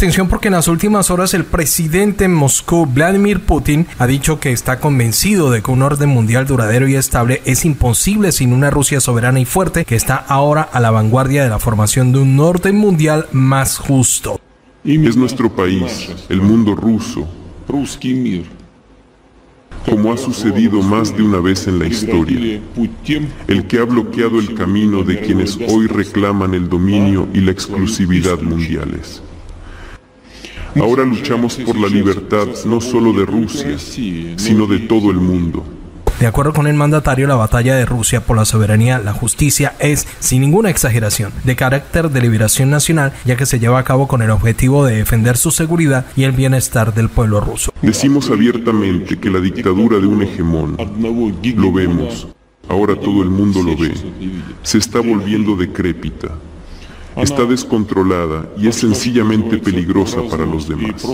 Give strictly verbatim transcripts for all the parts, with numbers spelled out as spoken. atención porque en las últimas horas el presidente en Moscú, Vladimir Putin, ha dicho que está convencido de que un orden mundial duradero y estable es imposible sin una Rusia soberana y fuerte, que está ahora a la vanguardia de la formación de un orden mundial más justo. Es nuestro país, el mundo ruso, como ha sucedido más de una vez en la historia, el que ha bloqueado el camino de quienes hoy reclaman el dominio y la exclusividad mundiales. Ahora luchamos por la libertad no solo de Rusia, sino de todo el mundo. De acuerdo con el mandatario, la batalla de Rusia por la soberanía, la justicia es, sin ninguna exageración, de carácter de liberación nacional, ya que se lleva a cabo con el objetivo de defender su seguridad y el bienestar del pueblo ruso. Decimos abiertamente que la dictadura de un hegemón, lo vemos, ahora todo el mundo lo ve, se está volviendo decrépita, está descontrolada y es sencillamente peligrosa para los demás.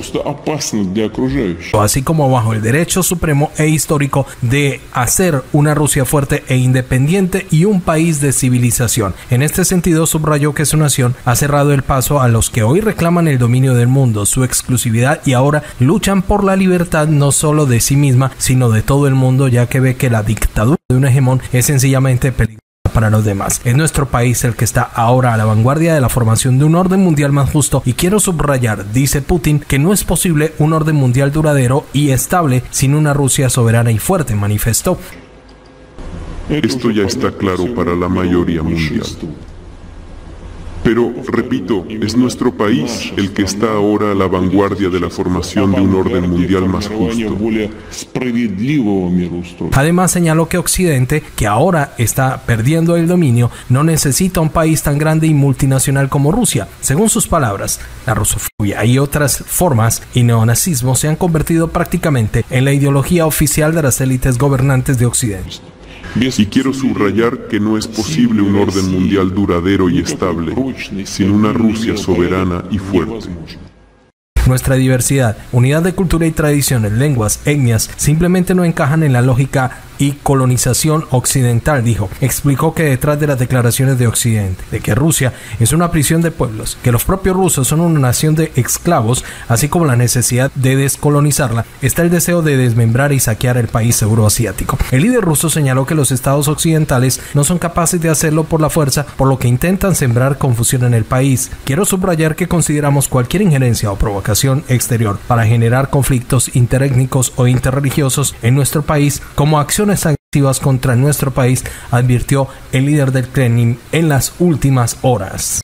Así como bajo el derecho supremo e histórico de hacer una Rusia fuerte e independiente y un país de civilización. En este sentido, subrayó que su nación ha cerrado el paso a los que hoy reclaman el dominio del mundo, su exclusividad, y ahora luchan por la libertad no solo de sí misma, sino de todo el mundo, ya que ve que la dictadura de un hegemón es sencillamente peligrosa para los demás. Es nuestro país el que está ahora a la vanguardia de la formación de un orden mundial más justo, y quiero subrayar, dice Putin, que no es posible un orden mundial duradero y estable sin una Rusia soberana y fuerte, manifestó. Esto ya está claro para la mayoría mundial. Pero, repito, es nuestro país el que está ahora a la vanguardia de la formación de un orden mundial más justo. Además, señaló que Occidente, que ahora está perdiendo el dominio, no necesita un país tan grande y multinacional como Rusia. Según sus palabras, la rusofobia y otras formas y neonazismo se han convertido prácticamente en la ideología oficial de las élites gobernantes de Occidente. Y quiero subrayar que no es posible un orden mundial duradero y estable sin una Rusia soberana y fuerte. Nuestra diversidad, unidad de cultura y tradiciones, lenguas, etnias, simplemente no encajan en la lógica y colonización occidental, dijo. Explicó que detrás de las declaraciones de Occidente, de que Rusia es una prisión de pueblos, que los propios rusos son una nación de esclavos, así como la necesidad de descolonizarla, está el deseo de desmembrar y saquear el país euroasiático. El líder ruso señaló que los estados occidentales no son capaces de hacerlo por la fuerza, por lo que intentan sembrar confusión en el país. Quiero subrayar que consideramos cualquier injerencia o provocación exterior para generar conflictos interétnicos o interreligiosos en nuestro país como acción activas contra nuestro país, advirtió el líder del Kremlin en las últimas horas.